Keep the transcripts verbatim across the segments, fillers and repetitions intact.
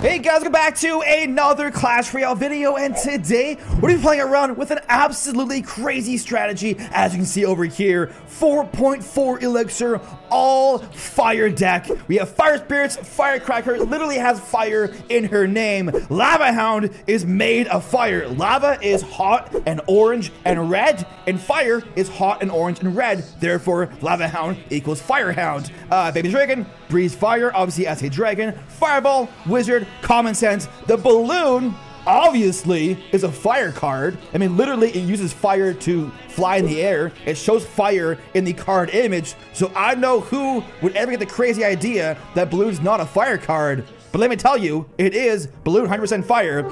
Hey guys, welcome back to another Clash Royale video, and today we're gonna be playing a run with an absolutely crazy strategy, as you can see over here. four point four elixir, all fire deck. We have fire spirits, firecracker, literally has fire in her name. Lava hound is made of fire. Lava is hot and orange and red, and fire is hot and orange and red. Therefore, lava hound equals fire hound. Uh, baby dragon, breathes fire, obviously as a dragon. Fireball, wizard, common sense. The balloon obviously is a fire card. I mean, literally it uses fire to fly in the air. It shows fire in the card image. So I know who would ever get the crazy idea that balloon's not a fire card. But let me tell you, it is. Balloon one hundred percent fire.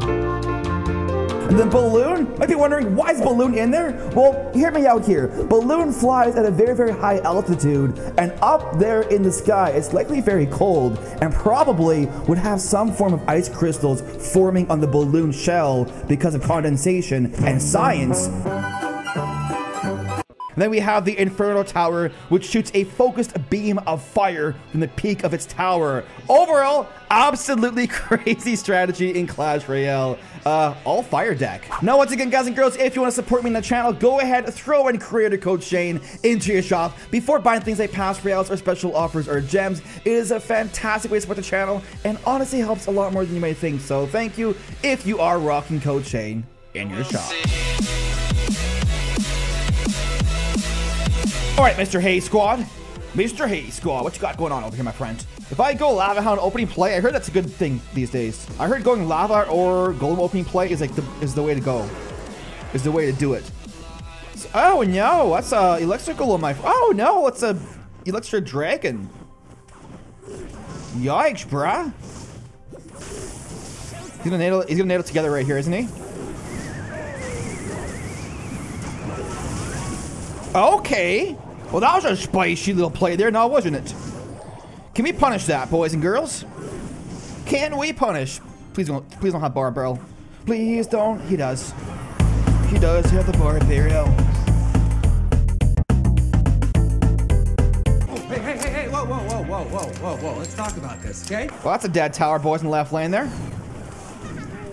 And then balloon, might be wondering, why is balloon in there? Well, hear me out here. Balloon flies at a very, very high altitude, and up there in the sky, it's likely very cold, and probably would have some form of ice crystals forming on the balloon shell because of condensation and science. And then we have the Inferno Tower, which shoots a focused beam of fire from the peak of its tower. Overall, absolutely crazy strategy in Clash Royale. Uh, all fire deck. Now, once again, guys and girls, if you want to support me in the channel, go ahead, throw in creator code Shane into your shop before buying things like past royales or special offers or gems. It is a fantastic way to support the channel and honestly helps a lot more than you may think. So thank you if you are rocking code Shane in your shop. All right, Mister Hay Squad. Mister Hay Squad, what you got going on over here, my friend? If I go Lava Hound opening play, I heard that's a good thing these days. I heard going Lava or Golem opening play is like the, is the way to go. Is the way to do it. So, oh no, that's a Electric Golem, my friend. Oh no, it's a Electric Dragon. Yikes, bruh. He's gonna nail, he's gonna nail it together right here, isn't he? Okay. Well, that was a spicy little play there, now wasn't it? Can we punish that, boys and girls? Can we punish? Please don't, please don't have Bar Barrel. Please don't. He does. He does have the Bar Barrel. Oh, hey, hey, hey, hey! Whoa, whoa, whoa, whoa, whoa, whoa, whoa! Let's talk about this, okay? Well, that's a dead tower, boys, in the left lane there.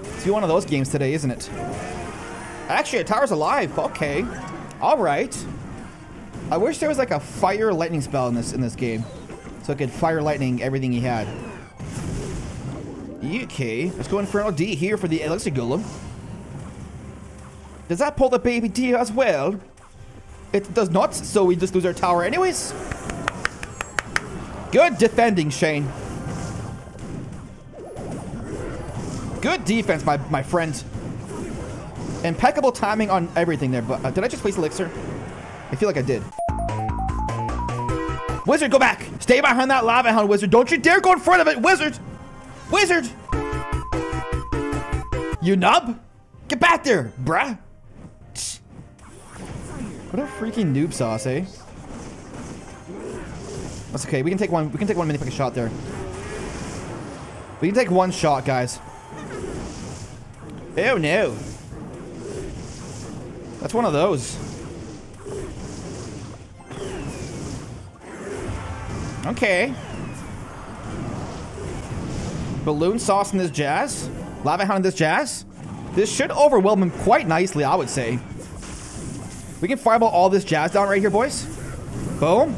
It's one of those games today, isn't it? Actually, a tower's alive. Okay. All right. I wish there was like a fire lightning spell in this in this game, so it could fire lightning everything he had. Okay, let's go Inferno D here for the Elixir Golem. Does that pull the baby D as well? It does not, so we just lose our tower anyways. Good defending, Shane. Good defense, my my friend. Impeccable timing on everything there. But uh, did I just place Elixir? I feel like I did. Wizard, go back. Stay behind that Lava Hound, Wizard. Don't you dare go in front of it, Wizard. Wizard. You nub. Get back there, bruh. What a freaking noob sauce, eh? That's okay. We can take one. We can take one mini pick a shot there. We can take one shot, guys. Oh, no. That's one of those. Okay. Balloon sauce in this jazz. Lava Hound in this jazz. This should overwhelm him quite nicely, I would say. We can fireball all this jazz down right here, boys. Boom.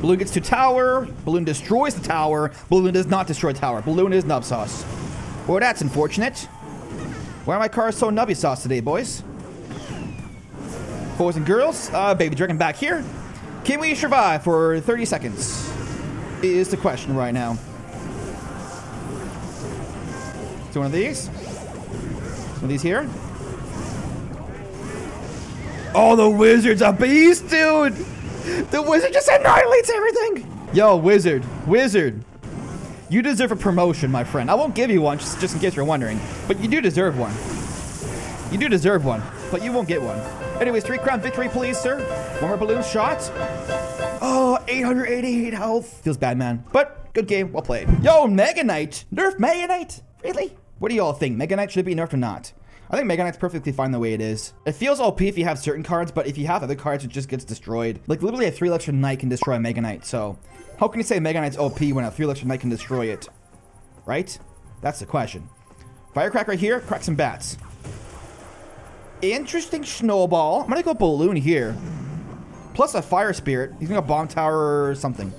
Balloon gets to tower. Balloon destroys the tower. Balloon does not destroy the tower. Balloon is nub sauce. Well, that's unfortunate. Why are my cars so nubby sauce today, boys? Boys and girls. Uh, baby dragon back here. Can we survive for thirty seconds? Is the question right now. So one of these. One of these here. Oh, the wizard's a beast, dude! The wizard just annihilates everything! Yo, wizard. Wizard. You deserve a promotion, my friend. I won't give you one, just, just in case you're wondering. But you do deserve one. You do deserve one, but you won't get one. Anyways, three crown victory, please, sir. One more balloon shot. Oh, eight hundred eighty-eight health. Feels bad, man. But good game. Well played. Yo, Mega Knight. Nerf Mega Knight? Really? What do y'all think? Mega Knight should be nerfed or not? I think Mega Knight's perfectly fine the way it is. It feels O P if you have certain cards, but if you have other cards, it just gets destroyed. Like, literally, a three-lecture Knight can destroy a Mega Knight, so... How can you say Mega Knight's O P when a three elixir knight can destroy it? Right? That's the question. Firecracker here, crack some bats. Interesting snowball. I'm gonna go balloon here. Plus a fire spirit. He's gonna go bomb tower or something.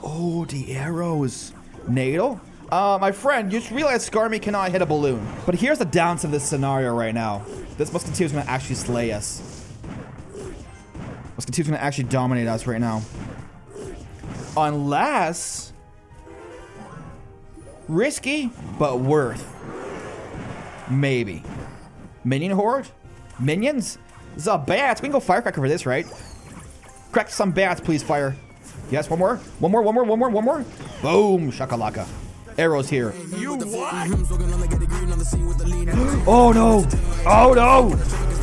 Oh, the arrows. Natal? Uh, my friend, you just realized Skarmy cannot hit a balloon. But here's the downside of this scenario right now. This Musketeer is gonna actually slay us. Musketeer's gonna actually dominate us right now. Unless... risky, but worth. Maybe. Minion horde? Minions? This is a bats. We can go firecracker for this, right? Crack some bats, please, fire. Yes, one more. One more, one more, one more, one more. Boom, shakalaka. Arrows here. You what? Oh, no. Oh, no.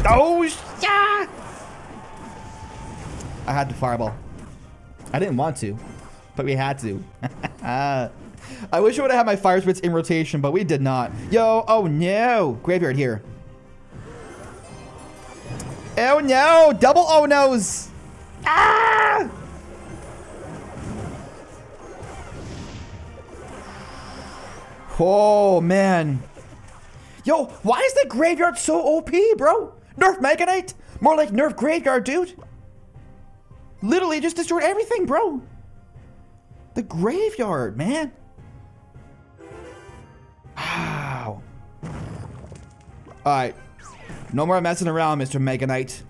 Oh, yeah. I had to fireball. I didn't want to, but we had to. uh, I wish I would have had my fire spirits in rotation, but we did not. Yo, oh, no. Graveyard here. Oh, no. Double oh, no's. Ah! Oh, man. Yo, why is the graveyard so O P, bro? Nerf Mega Knight? More like nerf graveyard, dude. Literally just destroyed everything, bro. The graveyard, man. Wow. All right. No more messing around, Mister Mega Knight.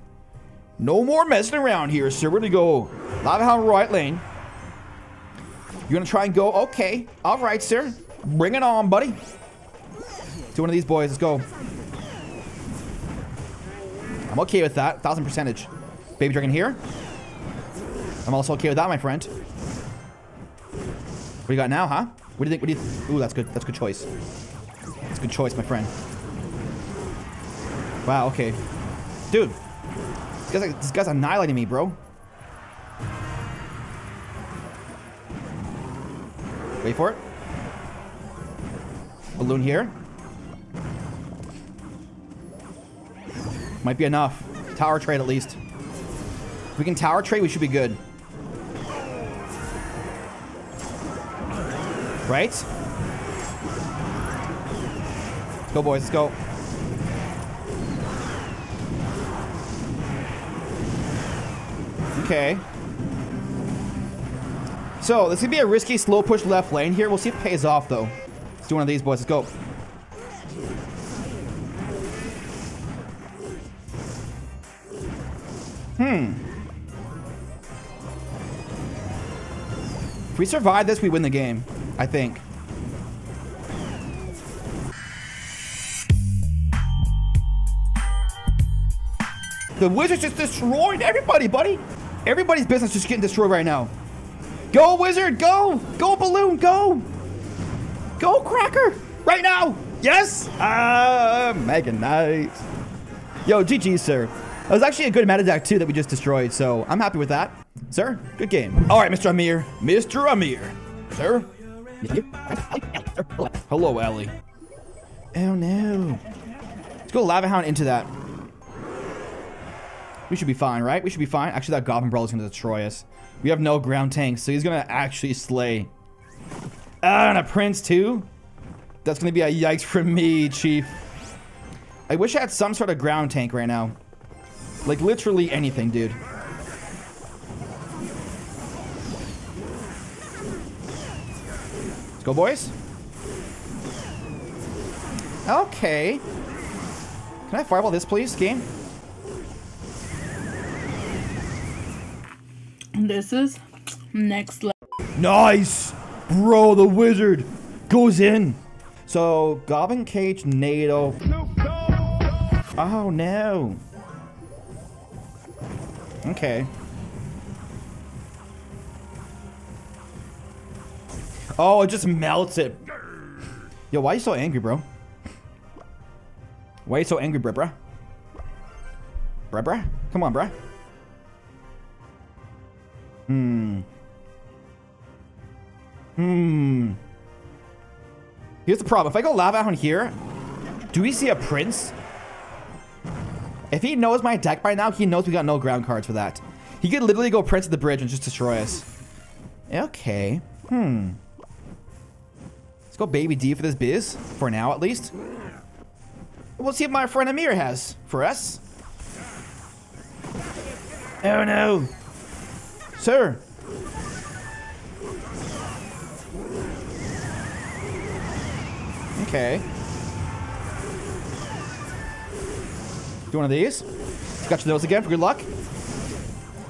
No more messing around here, sir. We're going to go Lava Hound right lane. You're going to try and go. Okay. All right, sir. Bring it on, buddy. To one of these boys. Let's go. I'm okay with that. Thousand percentage. Baby Dragon here. I'm also okay with that, my friend. What do you got now, huh? What do you think? What do you th Ooh, that's good. That's a good choice. That's a good choice, my friend. Wow, okay. Dude. This guy's, like, this guy's annihilating me, bro. Wait for it. Balloon here. Might be enough. Tower trade at least. If we can tower trade, we should be good. Right? Let's go, boys. Let's go. Okay. So, this could be a risky slow push left lane here. We'll see if it pays off, though. Let's do one of these, boys. Let's go. Hmm. If we survive this, we win the game, I think. The Wizards just destroyed everybody, buddy. Everybody's business just getting destroyed right now. Go, Wizard. Go. Go, Balloon. Go. Go, Cracker. Right now. Yes. Ah, uh, Mega Knight. Yo, G G, sir. That was actually a good meta deck, too, that we just destroyed. So I'm happy with that. Sir, good game. All right, Mister Amir. Mister Amir. Sir? Hello, Ellie. Oh, no. Let's go Lava Hound into that. We should be fine, right? We should be fine. Actually, that Goblin Brawl is going to destroy us. We have no ground tanks, so he's going to actually slay. Ah, and a Prince, too? That's going to be a yikes for me, Chief. I wish I had some sort of ground tank right now. Like, literally anything, dude. Let's go, boys. Okay. Can I fireball this, please, game? This is next level. Nice, bro. The Wizard goes in. So Goblin Cage, NATO. No, no. Oh no. Okay. Oh, it just melts it. Yo, why are you so angry, bro? Why are you so angry, bruh, bruh? Bruh, bruh? Come on, bruh. Hmm. Hmm. Here's the problem. If I go Lava Hound here, do we see a Prince? If he knows my deck by now, he knows we got no ground cards for that. He could literally go Prince at the bridge and just destroy us. Okay. Hmm. Let's go baby D for this biz. For now, at least. We'll see if my friend Amir has for us. Oh, no. Sir. Okay. Do one of these. Got you those again for good luck.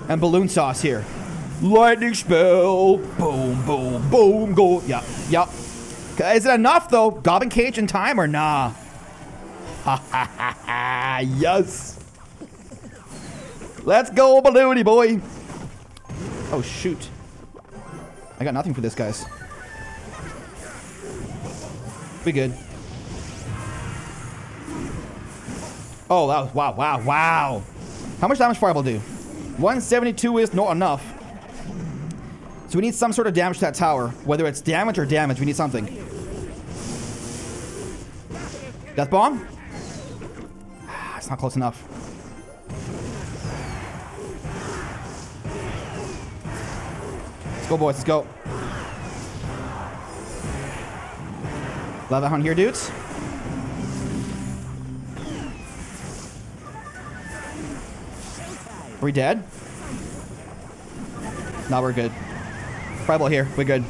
And balloon sauce here. Lightning spell. Boom, boom, boom, go. Yup, yup. Is it enough, though? Goblin cage in time or nah? Ha, ha, ha, ha. Yes. Let's go, balloony boy. Oh, shoot. I got nothing for this, guys. We good. Oh, that was, wow, wow, wow. How much damage Fireball do? one seventy-two is not enough. So we need some sort of damage to that tower. Whether it's damage or damage, we need something. Death Bomb? Ah, it's not close enough. Let's go, boys. Let's go. Lava Hound here, dudes. Are we dead? Nah, we're good. Fireball here. We're good.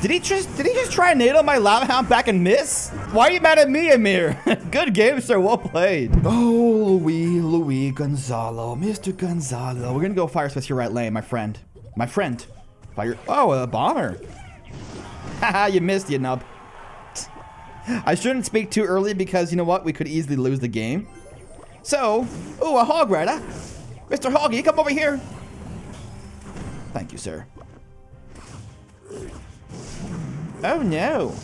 Did he just did he just try and nail my Lava Hound back and miss? Why are you mad at me, Amir? Good game, sir. Well played. Oh, Louis, Louis Gonzalo, Mister Gonzalo. We're gonna go fire space your right lane, my friend. My friend. Fire. Oh, a bomber. Haha, you missed, you nub. I shouldn't speak too early because, you know what? We could easily lose the game. So, ooh, a hog rider. Mister Hoggy, come over here. Thank you, sir. Oh, no.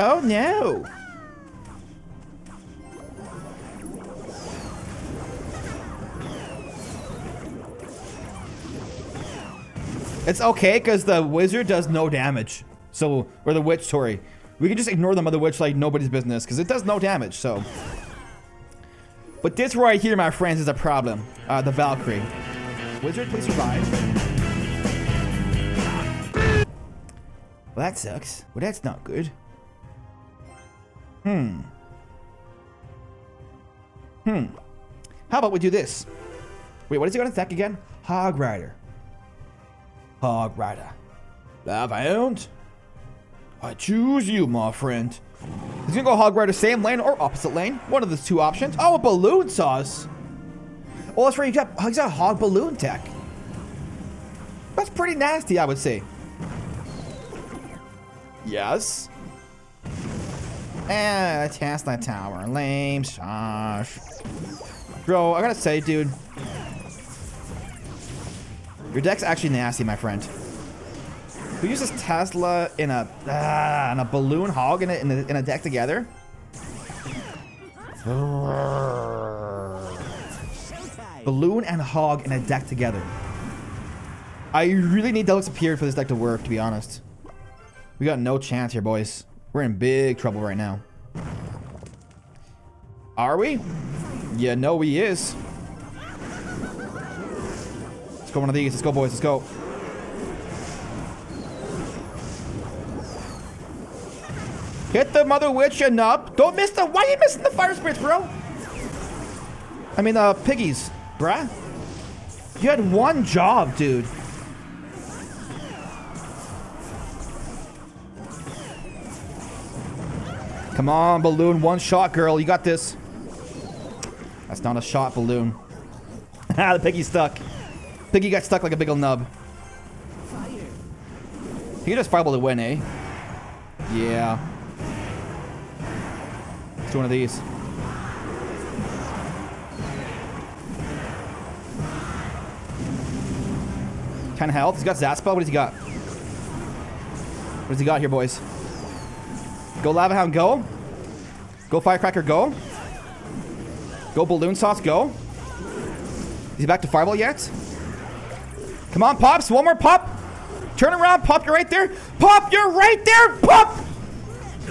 Oh, no. It's okay, because the wizard does no damage. So, or the witch, sorry. We can just ignore the Mother Witch like nobody's business, because it does no damage, so. But this right here, my friends, is a problem. Uh, the Valkyrie. Wizard, please survive. Well, that sucks. Well, that's not good. Hmm. Hmm. How about we do this? Wait, what is he going to attack again? Hog Rider. Hog Rider. Lava Hound. I choose you, my friend. He's gonna go Hog Rider, same lane or opposite lane. One of the two options. Oh, a balloon sauce. Oh, that's right. He's got, he's got a hog balloon tech. That's pretty nasty, I would say. Yes. Eh, Tesla Tower. Lame sauce. Bro, I gotta say, dude. Your deck's actually nasty, my friend. Who uses Tesla in a uh, in a balloon hog in a, in a, in a deck together? Balloon and hog in a deck together. I really need Deluxe Appeared for this deck to work, to be honest. We got no chance here, boys. We're in big trouble right now. Are we? Yeah, no, we is. Let's go one of these. Let's go, boys. Let's go. Hit the Mother Witch and up. Don't miss the... Why are you missing the fire spirits, bro? I mean, uh, piggies, bruh. You had one job, dude. Come on, balloon. One shot, girl. You got this. That's not a shot, balloon. Ah, the piggy stuck. Piggy got stuck like a big ol' nub. You can just fireball to win, eh? Yeah. One of these. ten health. He's got Zaspel. What does he got? What does he got here, boys? Go Lava Hound, go. Go Firecracker, go. Go Balloon Sauce, go. Is he back to Fireball yet? Come on, Pops. One more Pop. Turn around, Pop. You're right there. Pop, you're right there. Pop.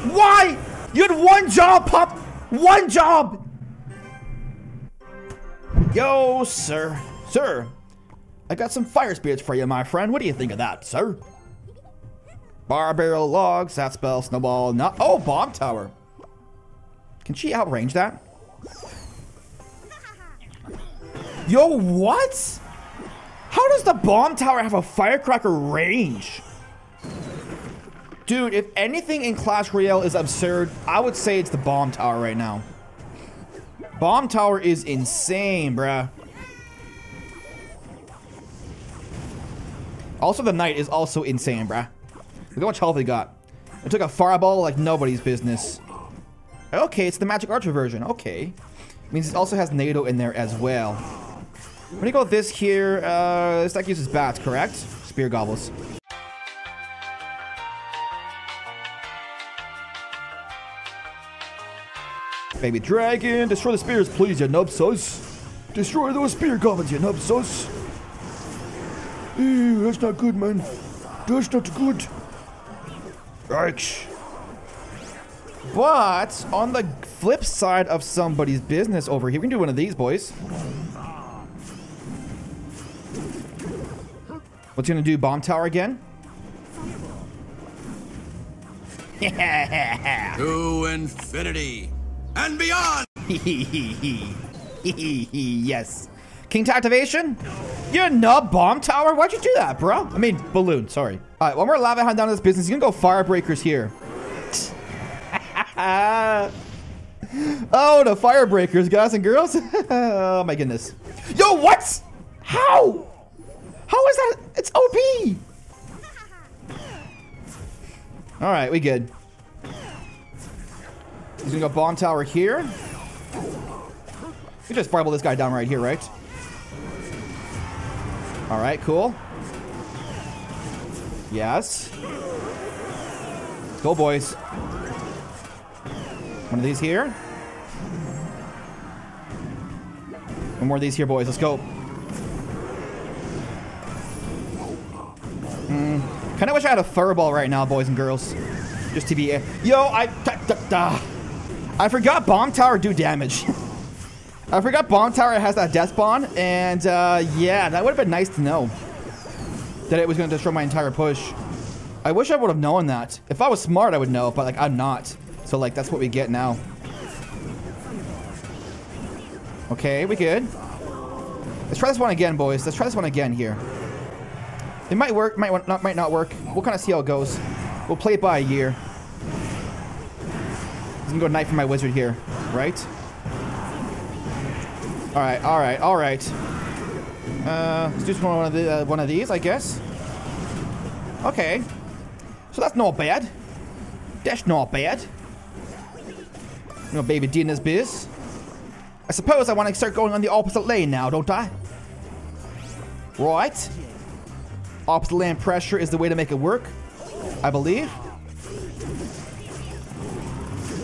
Why? You had one job, Pop! One job! Yo, sir. Sir. I got some fire spirits for you, my friend. What do you think of that, sir? Bar barrel logs, that spell, snowball, not. Oh, bomb tower. Can she outrange that? Yo, what? How does the bomb tower have a firecracker range? Dude, if anything in Clash Royale is absurd, I would say it's the bomb tower right now. Bomb tower is insane, bruh. Also, the knight is also insane, bruh. Look how much health he got. It took a fireball like nobody's business. Okay, it's the magic archer version. Okay. Means it also has NATO in there as well. I'm gonna go with this here. Uh, this deck uses bats, correct? Spear gobbles. Baby dragon, destroy the spears, please, you nubsos. Destroy those spear goblins, you nubsos. Ew, that's not good, man. That's not good. Yikes. But on the flip side of somebody's business over here, we can do one of these, boys. What's he gonna do? Bomb tower again? To infinity and beyond. Yes. King to activation? You're a nub bomb tower? Why'd you do that, bro? I mean, balloon, sorry. All right, one more lava hound down to this business. You can go fire breakers here. Oh, the fire breakers, guys and girls. Oh my goodness. Yo, what? How? How is that? It's O P. All right, we good. He's gonna go bomb tower here. We just fireball this guy down right here, right? All right, cool. Yes. Go, boys. One of these here. One more of these here, boys. Let's go. Mm. Kind of wish I had a furball right now, boys and girls. Just to be... Yo, I... Da, da, da. I forgot bomb tower do damage. I forgot bomb tower has that death bond. And uh, yeah, that would have been nice to know. That it was going to destroy my entire push. I wish I would have known that. If I was smart, I would know. But like, I'm not. So, like, that's what we get now. Okay, we good. Let's try this one again, boys. Let's try this one again here. It might work, might not, might not work. We'll kind of see how it goes. We'll play it by a year. I'm gonna go knight for my wizard here, right? All right, all right, all right. Uh, let's do one of the, uh, one of these, I guess. Okay. So that's not bad. That's not bad. No baby D in this biz. I suppose I want to start going on the opposite lane now, don't I? Right. Opposite lane pressure is the way to make it work, I believe.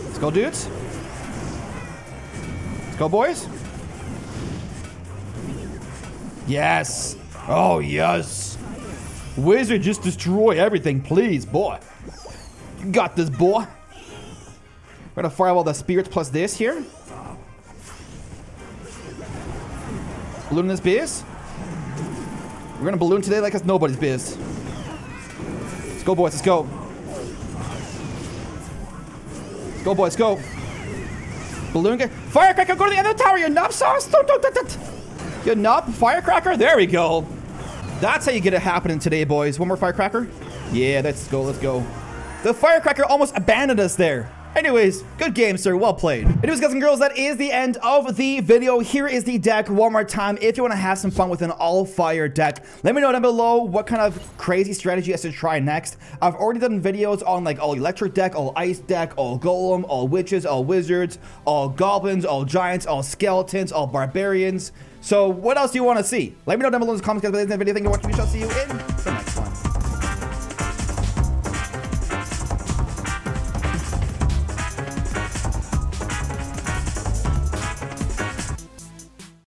Let's go, dudes. Let's go, boys. Yes. Oh, yes. Wizard, just destroy everything, please, boy. You got this, boy. We're gonna fireball the spirits plus this here. Balloon this biz. We're gonna balloon today like it's nobody's biz. Let's go, boys. Let's go. Let's go, boys. Let's go. Balloon. Get firecracker. Go to the end of the tower. You knob sauce. Don't, don't, don't, don't. You knob firecracker. There we go. That's how you get it happening today, boys. One more firecracker. Yeah, let's go. Let's go. The firecracker almost abandoned us there. Anyways, good game, sir. Well played. Anyways, guys and girls, that is the end of the video. Here is the deck one more time. If you want to have some fun with an all-fire deck, let me know down below what kind of crazy strategy I should try next. I've already done videos on like all electric deck, all ice deck, all golem, all witches, all wizards, all goblins, all giants, all skeletons, all barbarians. So what else do you want to see? Let me know down below in the comments, guys. But that's the video. Thank you for watching. We shall see you in...